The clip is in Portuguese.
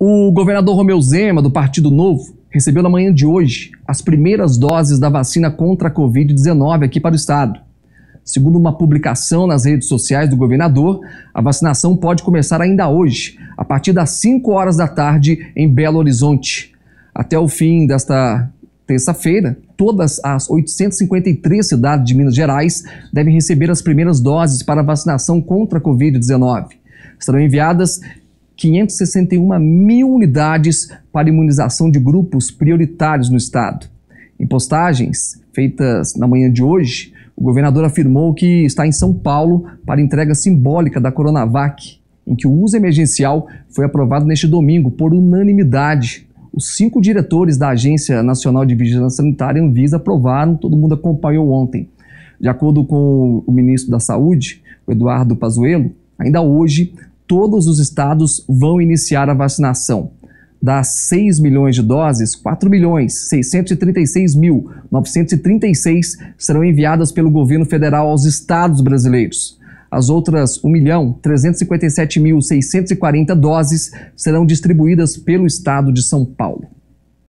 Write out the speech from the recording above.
O governador Romeu Zema, do Partido Novo, recebeu na manhã de hoje as primeiras doses da vacina contra a Covid-19 aqui para o estado. Segundo uma publicação nas redes sociais do governador, a vacinação pode começar ainda hoje, a partir das 5 horas da tarde, em Belo Horizonte. Até o fim desta terça-feira, todas as 853 cidades de Minas Gerais devem receber as primeiras doses para a vacinação contra a Covid-19. Serão enviadas 561 mil unidades para imunização de grupos prioritários no estado. Em postagens feitas na manhã de hoje, o governador afirmou que está em São Paulo para entrega simbólica da Coronavac, em que o uso emergencial foi aprovado neste domingo por unanimidade. Os 5 diretores da Agência Nacional de Vigilância Sanitária, Anvisa, aprovaram, todo mundo acompanhou ontem. De acordo com o ministro da Saúde, o Eduardo Pazuello, ainda hoje todos os estados vão iniciar a vacinação. Das 6 milhões de doses, 4.636.936 serão enviadas pelo governo federal aos estados brasileiros. As outras 1.357.640 doses serão distribuídas pelo estado de São Paulo.